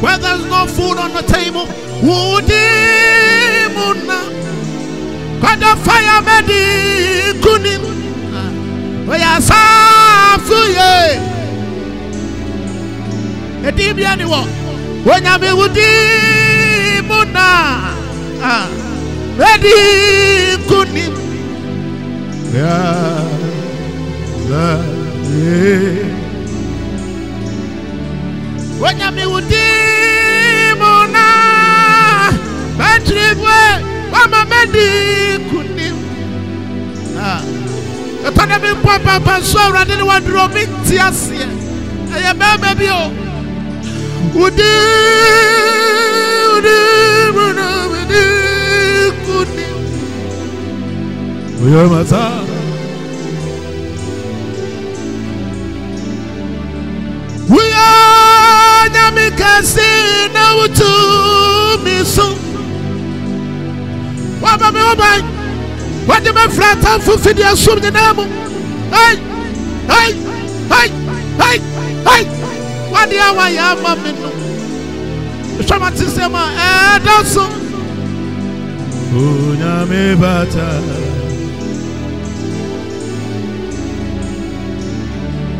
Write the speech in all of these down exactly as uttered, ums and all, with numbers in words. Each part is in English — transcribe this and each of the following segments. where there's no food on the table. When the fire made kunim, we are safe. A deep yard walk. When I be with Muna, ready kunim. Yeah. When I be with Muna, I trip. Mama Medi Kunim. Ah. The Panama Papa Pansora didn't want to rob it. Yes, yes. I am a baby. Udi Kunim. We are Mata. We are Namikasi now to me soon. What am I? What am I? Flat and fulfilled your soul. The name of I, I, I, I, I. What the hour I am, Mamma? Shamatism, I don't so. Uname Bata.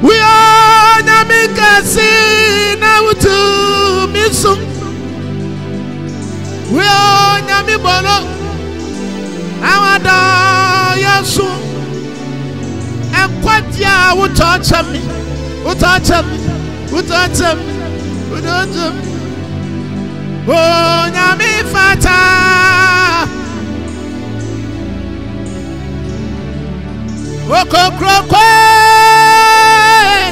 We are Namika sin now to me soon. We are Namibolo. Our die soon, and what ya would touch me, would touch me, would touch me, would touch me. Oh, Nami Fata. Oh, Crocroquet.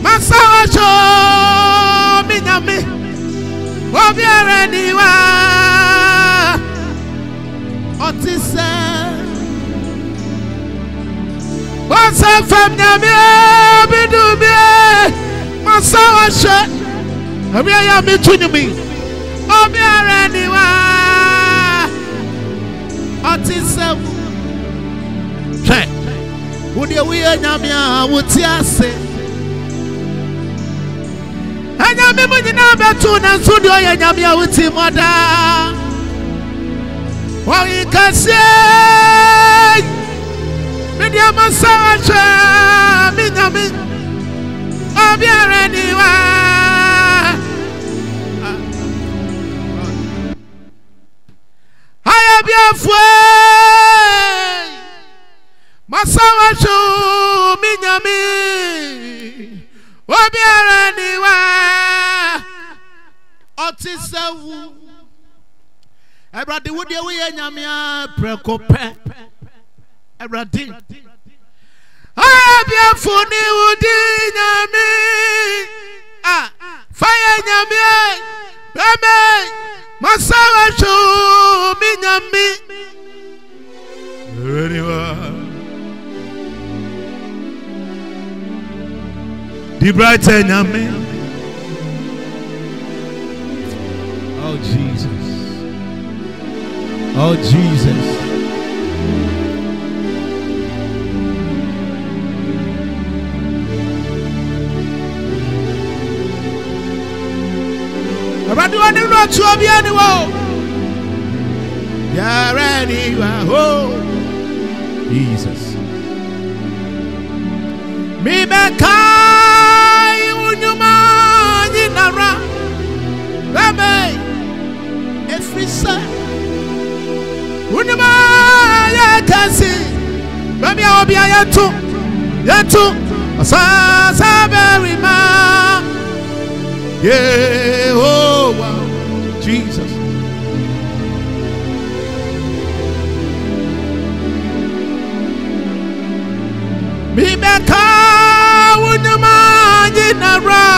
Massage, oh, Minami. Oh, be anywhere. What is that? What's up from the baby to me? My sour shirt. I am between me. Oh, be anywhere. What is up? Check. Would you wear Namia? Would you say? I am a woman in number two and studio. I am your with him, mother. What you can say, media massage, media me, I'm here anyway. I am your friend, massage, media me, I'm here anyway. What is the Ebradi wudi ewi enyamia prekope. Ebradi. Aye biafuni wudi nyami. Ah, fire nyami. Beme masawa chu mi nyami. Anyway. The bright nyami. Oh Jesus. Oh Jesus. But do I do not show me anymore? Yeah, ready. Oh, Jesus. Me back. I would you mind in a round. Rabbi, every son. Unima ya kasi, bami ya obi ya tu, ya tu, asa saberima, yeah oh wow, Jesus. Mi beka unima jinara,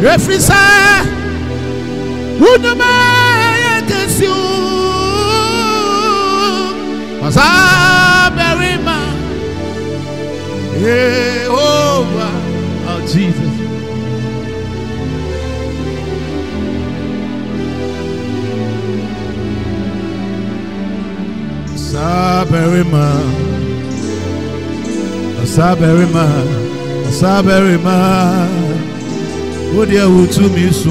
refrisa, unima. Masaberima, Jehovah, oh Jesus. Masaberima, Masaberima, Masaberima, Oh, dear, oh, to me so.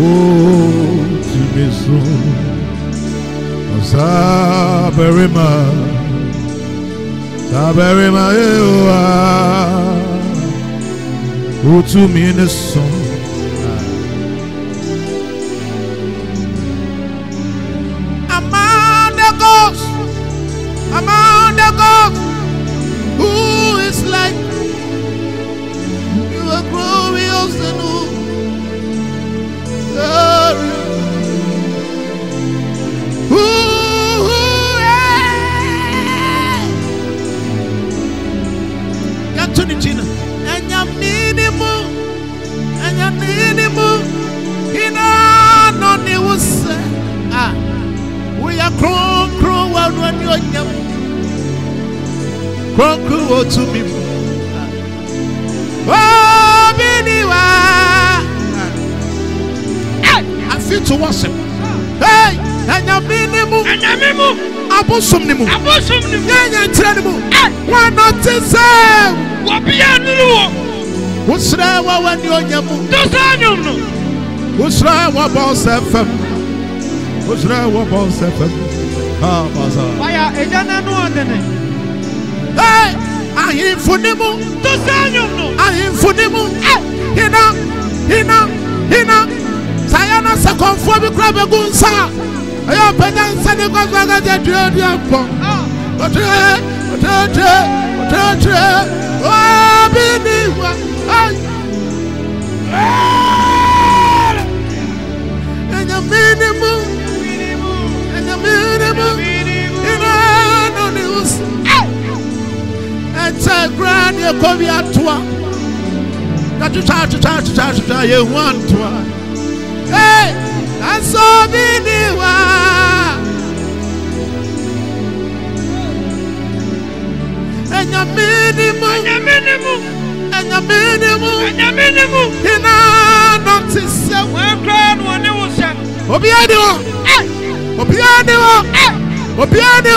Oh, to me so. Saberima, Saberima, oh, to me in a song. Among the gods, among the gods, who is like you are glorious and who are. To me, oh, I feel to worship. Hey, and I'm minimal, and I'm minimal. I bought some name, I bought some name, and terrible. Why not to say what be a new? What's that? What when you're young? What's that? What about seven? What's that? What about seven? Ah, bazaar. Why are you not one? I am for them all. I am for them all. Hina, Hina, Hina. Sayana sakonfobi krabe gunsa. Ayo pedan sani kwanza gaje diodi akpon. Ote, ote, ote, ote, ote. Oh, biniwa. Ay. Enya minimu, enya minimu. Grand, you come here to that you try to try to try to try you want to. Hey, that's so many. And your minimum, your minimum, and your minimum, and your minimum. You know, not to say, well, grand one, you will say, Obiano, Obiano, Obiano,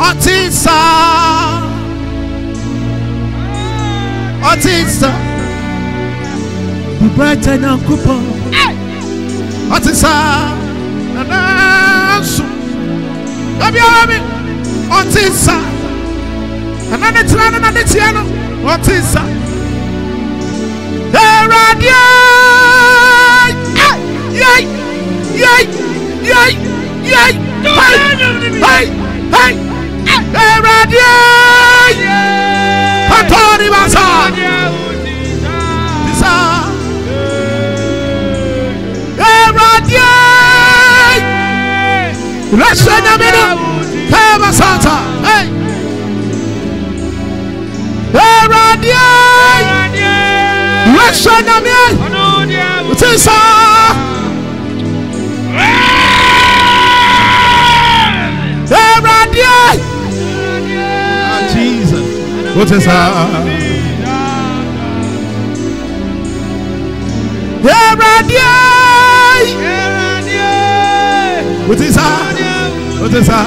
Otisa, Otisa, the bright and uncoupon. Otisa, and I'm so. Have you heard me? Otisa, and then it's running on the channel. Otisa, there are yay, yay, yay, yay, yay, hey, hey, hey. Hey, Radia! Yeah! Hattori Basa! Basa! Hey, Radia! Rashid Aminu! Hey, Basata! Hey! Hey, Radia! Rashid Aminu! Basa! What is that? Yeah, Radia! What is that? What is that?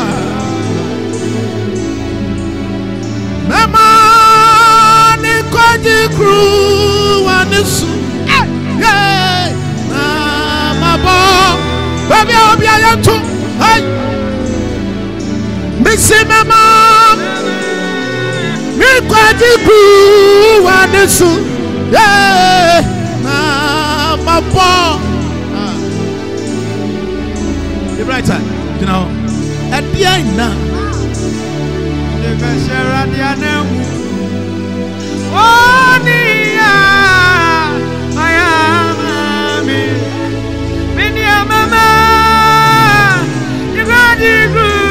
Mama, ne kwaji crew wanesu. Yeah, Mama bo, baby obi ayantu. Hey, Missy Mama. The bright side, you know, at the end now. The pressure at the end. Oh, dear, I am a man. Mama, you got the good.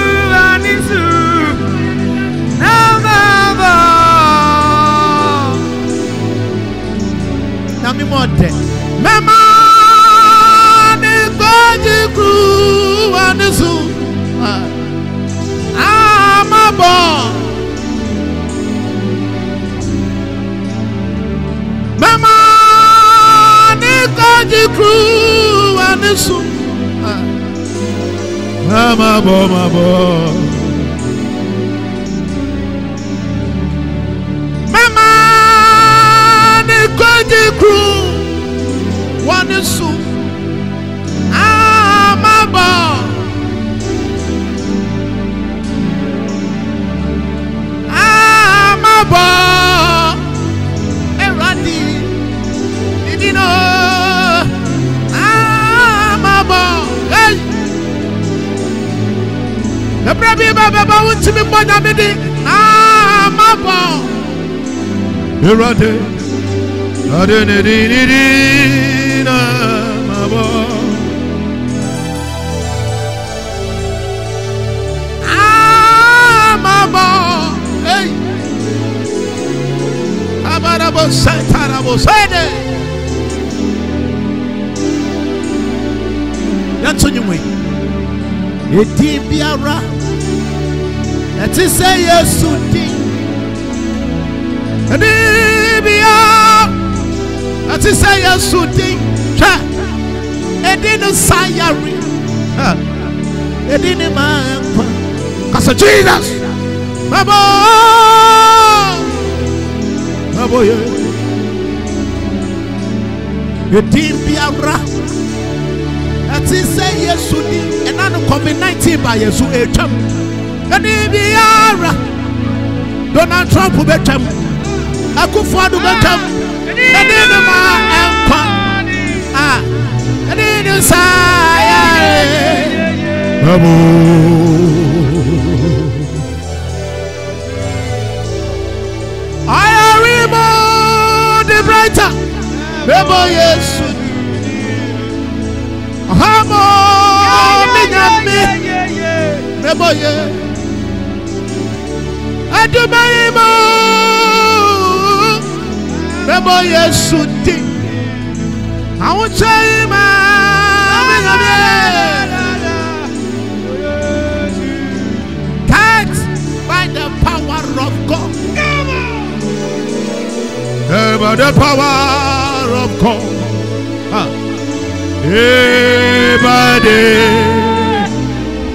Amabo, amabo. Mama, ne kodi kru, wane su. Amabo, amabo. Eradi, didi no. The brave Baba wants to be born a midi. Ah, my boy. You're right. I didn't need my boy. Ah, my boy. Hey. Abarabo Santarabo Sade. That's what you mean. It did be a rap. That is a yes, so deep. And it be up. That is a yes, so deep. And in a salary. And in a man. Because of Jesus. My boy. My boy. It did be a rap. That is a yes, so deep. And I'm COVID nineteen by yes, so a chum. And if you are Donald Trump, who better, I could find a better. And then my empire. And then you say, I am the brighter. The boy is. Hamo, minyami, neboye. Adumaimo, neboye suti. Awuchaima, minyami. Cut by the power of God. By the power of God. Huh. Everybody,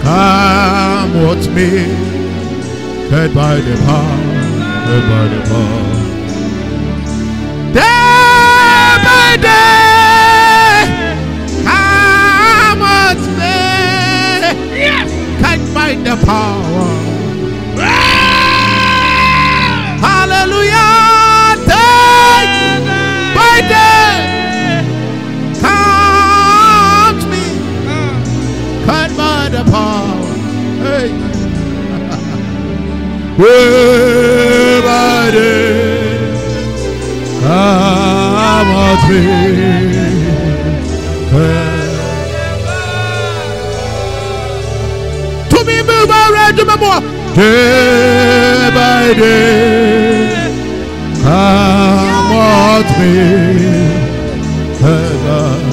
come with me, fed by the power, fed by the power. Day by day, come with me, fed by the power. Hallelujah, day by day. Everybody, come with me. To me, move around to my boy. Day by day, come with me. Everybody.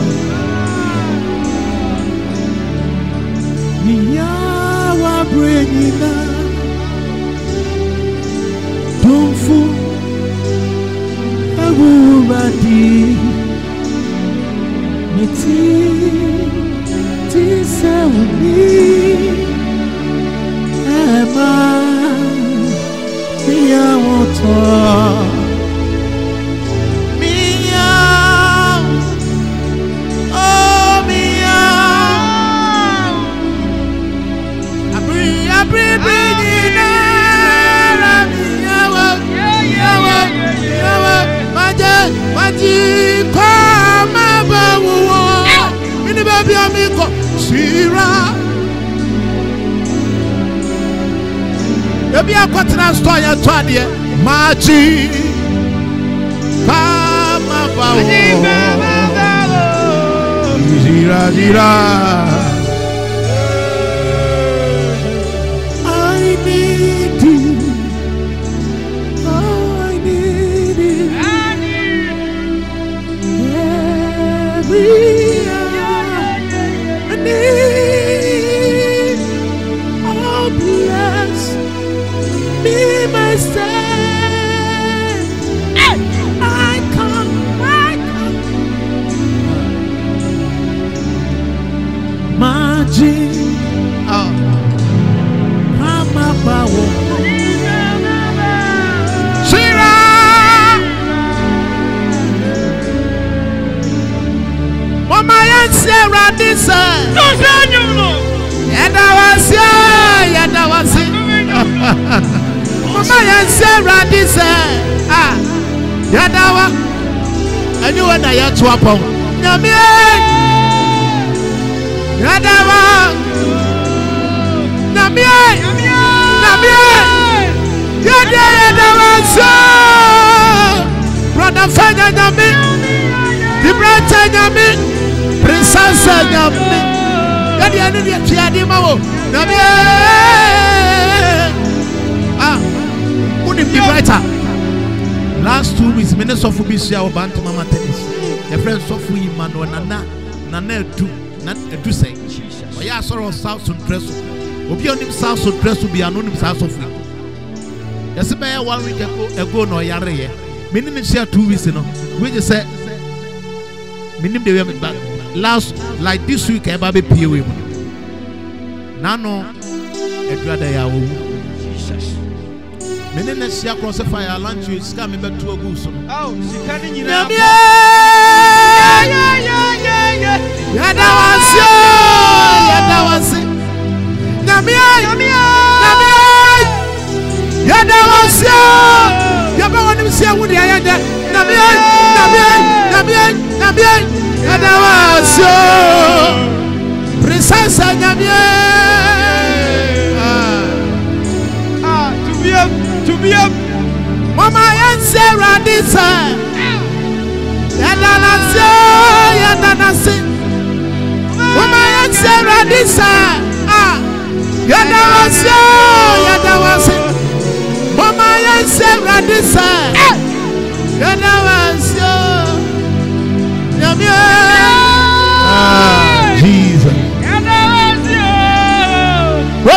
Brother Fanya Nyami, the brother Nyami, Princess Nyami. Gadi anu dia tiada mahu, Nyami. Ah, unim the writer. Last two weeks, many sofu bisi awo bantu mama tennis. The friend sofu Emmanuel Nana, Nana Edu, Nana Edu say. Oya soro South Sundraso. Obi onim South Sundraso bi anu onim South sofu. Yesi be one week ago ago no yare ye. Minimum share two weeks, you know. We just said minimum they were back last like this week. I baby pay away. Now no, I do that. I will. Jesus. Minimum share cross fire lunch. You scam me back to a goose. Oh, she can't even. Yeah, yeah, yeah, yeah, yeah. Yeah, that was it. Yeah, that was it. Yeah, yeah, yeah, yeah. Ya dawasi, ya bawa ni msia wudi ayanda. Nabi, nabi, nabi, nabi, ya dawasi. Princesa nabi. Ah, to be up, to be up. Mama yansi radisa. Ya dawasi, ya dawasi. Mama yansi radisa. Ah, ya dawasi, ya dawasi. Mama yansi radisa, yana wasio, nyamia. Ah, Jesus. Yana wasio, oh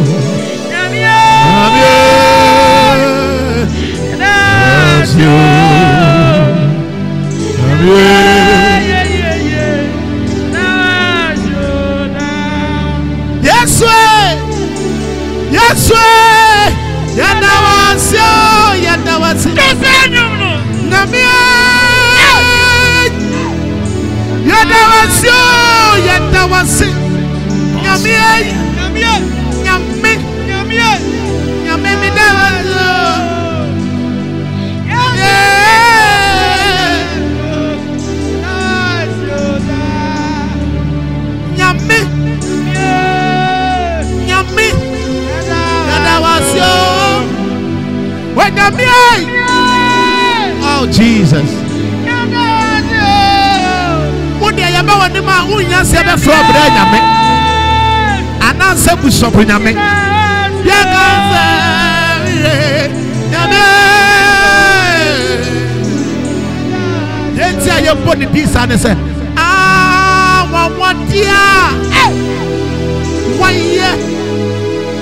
way. Yes, way. Yada was you. Yada was you. Yadawasyo, yadawasi, nyamie, nyamie, nyamie, nyamie, nyamie midawasyo, nyamie, nyamie, nyamie, yadawasyo, nyamie. Oh Jesus. Bawa ni ma unya se be fro bra nyame ana se bu so bra nyame ye ganza nyame dentia ye boni disa ne se ah wa wa dia wa ye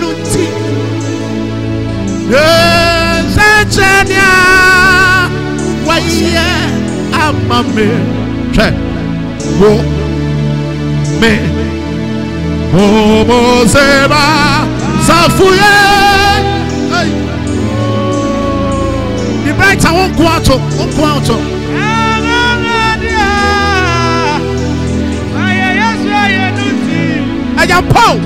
luti eh sechenia wa ye amame che Go me, como se va, zafuye. The bright are on quarto, on quarto. I am Paul.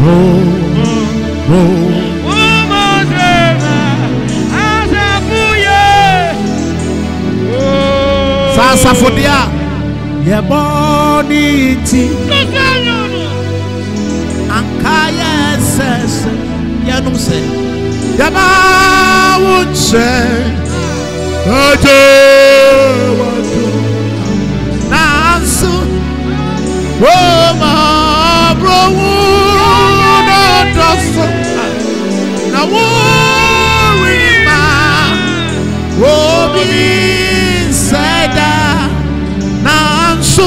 Oh, oh. Safodia, your body, Ankaya says, Yanum say, Yaba would say, I do want to Nansu, Roma, Bro, now, Roma, Roby. Now I'm so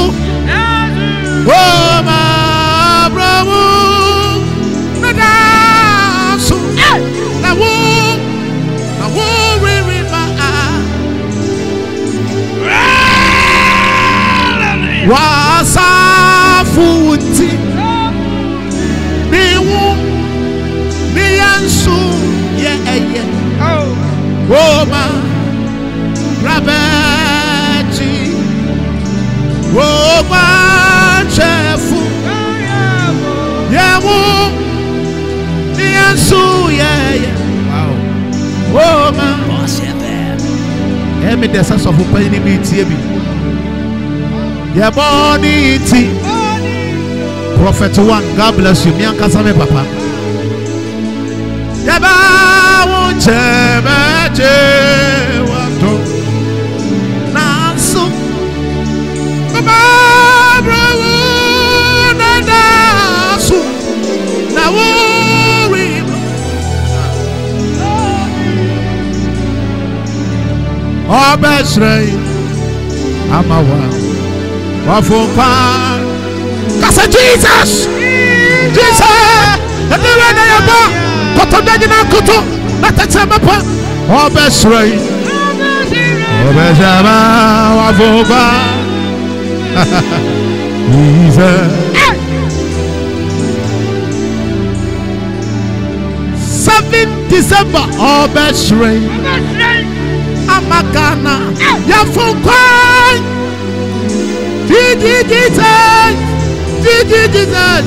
Yansu, yeah, yeah. Wow. Oh man. Let me the sense of opening me, T V. Your body, T. Prophet one, God bless you. Me and Kasame Papa. Yaba won't change. Oh, best right, I'm a one. What for fun? That's Jesus. Jesus. The new one I am born. But I'm not in a cuto. Not a time upon. Oh, best right. Oh, best right. What for fun? Jesus. Seventh December. Oh, best right. Magana, ya funkai, Gigi Jesus, Gigi Jesus.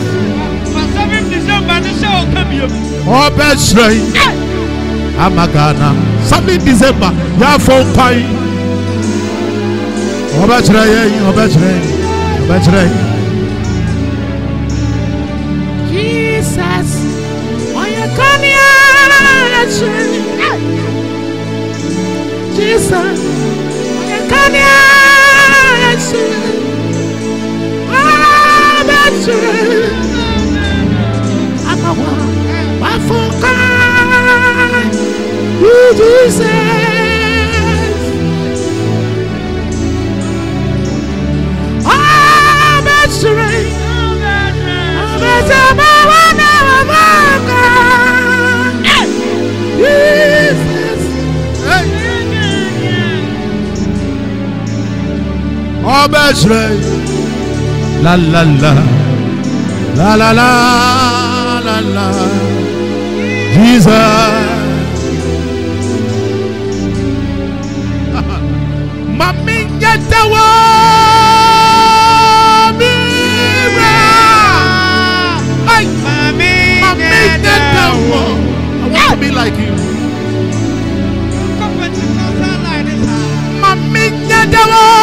Oh, best right, Amagana. Seventh December, ya funkai. Oh, best right, oh, best right, oh, best right. Jesus, oh, you come here. Jesus, come and see. Oh, that's right. I'm a one, one for God. Jesus. Oh, that's right. I'm a one, one for God. Jesus. Oh, best right. La la la. La la la. La la. Jesus. Mami, get the word. Hey, Mami, get the word. I want to be like you. Mami, get the word.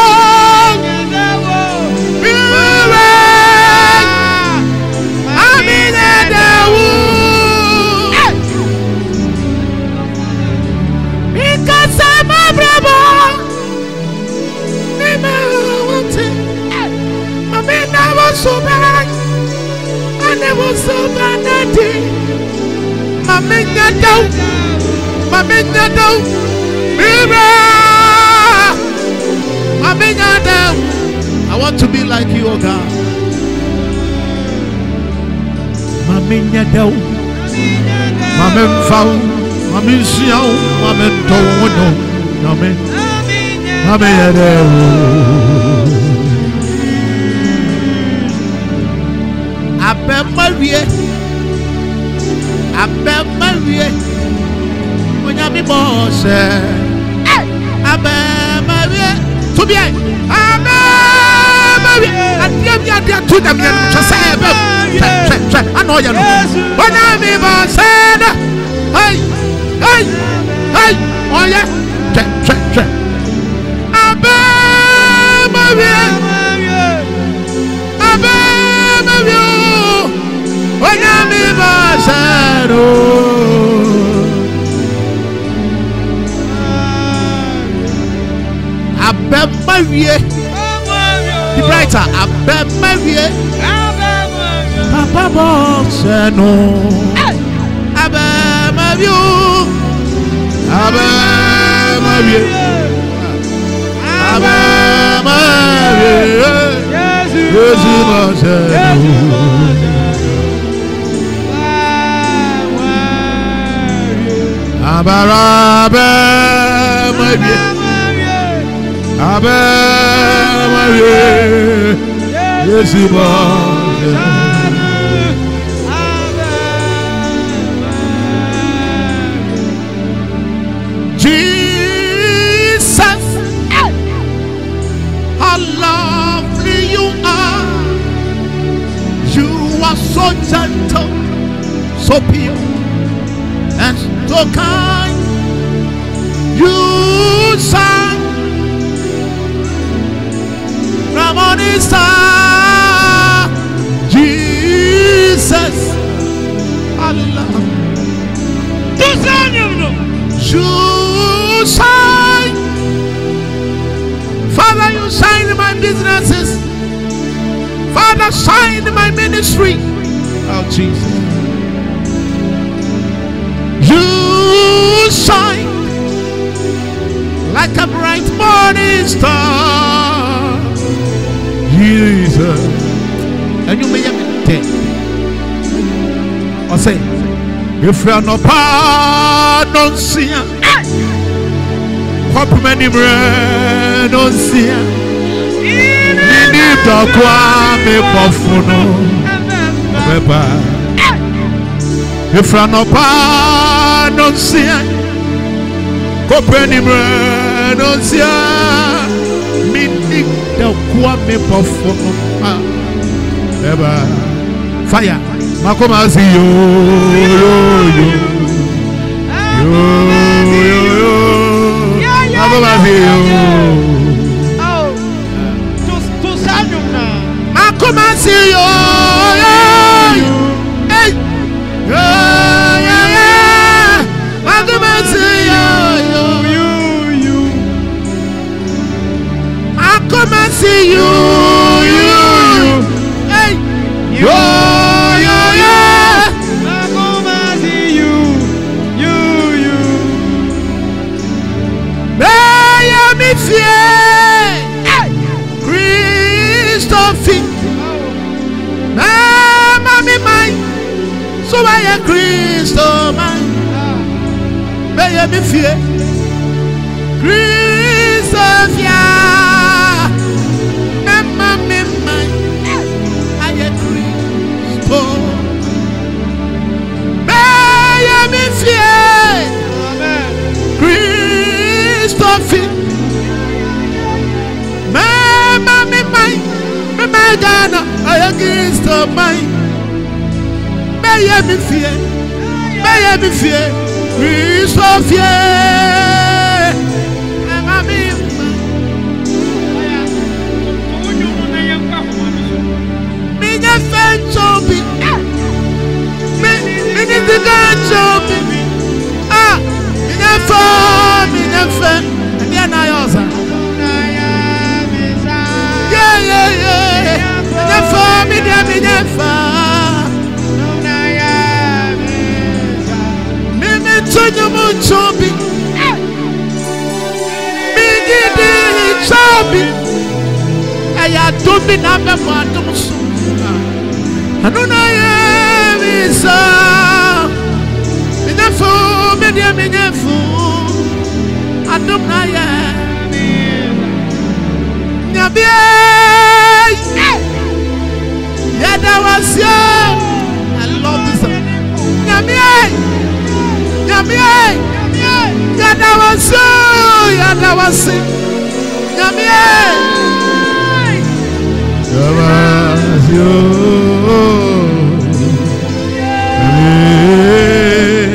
So bad, I never saw that day. My men that don't, my men that don't, mirror, my men that don't. I want to be like you, oh God. My men that don't, my men found, my men see out, my men don't know, my men, my men that don't. Abem Maria, Abem Maria, when you be boss, Abem Maria, to be Abem Maria, and give me a dear to them, just say Abem, I know you know, when I be boss, hey, hey, hey, oh yeah, Abem Maria. I bet my way. The writer, I bet my way. Papa boss, no. I bet my view. I bet my view. I bet my view. Yes, you must. Abarabe Marie, Abe Marie, Yesu Marie, Jesus, how lovely you are, you are so. so gentle, so pure, and so kind. You sang Ramonista, Jesus, Hallelujah. You shine, Father, you shine in my businesses. Father, shine in my ministry. Oh, Jesus. You shine like a bright morning star, Jesus. And you may have been dead. Or say, if you are not pardon, see ya. Hope many men don't see ya. You need to go and if you are not pardon, see ya. Hope many men don't see ya. You need to go and fire. Makoma si yo yo yo yo Makoma si yo Makoma si yo Makoma si yo Makoma si yo yo so I am Christo man, may I be fear. Christo fear, and mommy mine, I am Christo. May I be fear. Christo fear, my mommy mine, my Dana, I am Christo mine. May I be fear, may I be fear, Christ of fear. And I mean, may the fence of me, may the fence of me, ah, in the farm, in the fence, and then I also. Yeah, yeah, yeah, in the farm, in the farm. Sonho muito bem, me diz sabe, aí a domina me mata o sonho, a nona é missa, minha fome minha minha fome, a domina é minha bem, é da vazia, I love this song, minha bem. Yamiye, yadawasi, yadawasi, yamiye, yadawasi,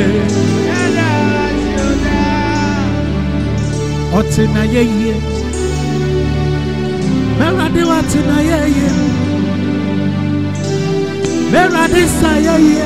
yadawasi. Otina yeye, merade otina yeye, merade sa yeye.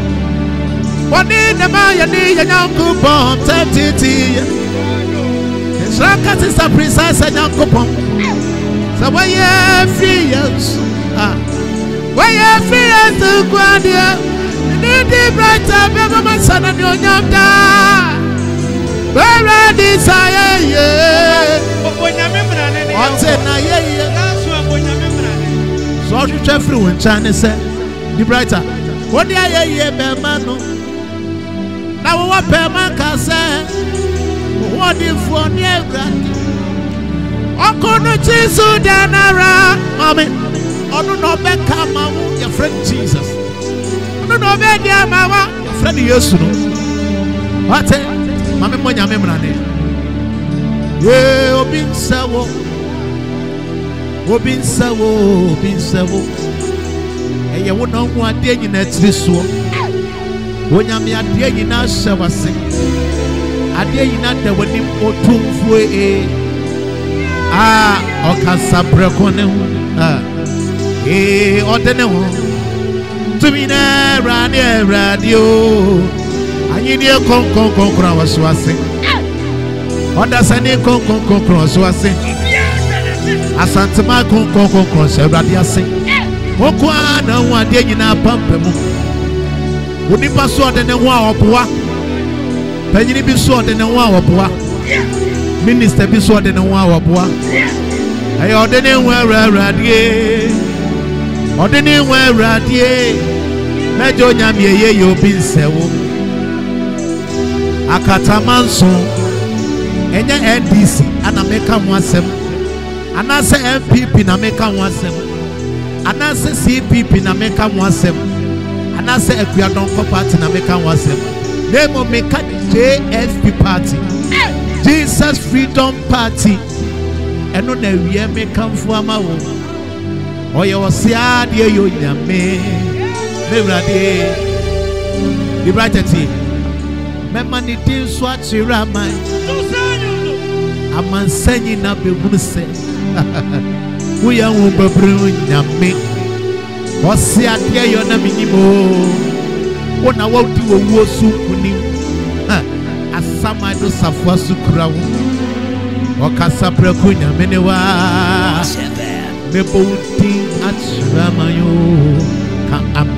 One in the Maya, the Yanko bomb, thirty. It's like a sister, precise and Yanko bomb. So, why are free us? Why are free us to Guadia? The deep right up, ever my son and your young dad. Where I desire you. I said, I hear you. So, you check through and China said, the brighter. What do I hear, Bemano? Now, what Beman can say? What if one year? I couldn't choose Danara, Mammy. I don't know, Becca, Mamma, your friend Jesus. I don't know, Becca, Mamma, your friend Jesus. What? Mamma, my memory. You've been so. Obin sawo, obin sawo. E ye wona hu ade nyi na tiriso. Wonyame ade nyi na hwewase. Ade nyi na da wani otumfuo e. Ah, okasa breko ne hu. Ah. E odene hu. Tumi na rani radio. Anyi ne kon kon kon kon wasuase. Oda sane kon kon kon kon wasuase. Asante ma kon kon kon kon se urade ase okwa na hu ade nyina pampamu odi paso de ne hu a opoa panyini bi so de ne hu a opoa minister bi so de ne hu a opoa ayi ode ne hu urade ode ne hu urade na jo nyame ye ye obi nsewo akatamanso enya N D C ana meka mu asem anase M P P na meka ho asem anase C P P na meka ho asem anase Akuadonko party na meka ho asem demo meka J F P party Jesus Freedom Party eno na wie meka mfu ama wo oye osia de yo nyame meurade liberty mema ni tin so atira man amansanyi na bebu se Uya umbabru nyame Ose ade yo na minimo Wona wodi owo sukuni Asama do safwa sukura wo Okasa preku nyame ne wa Mebo uti atramayo Ka am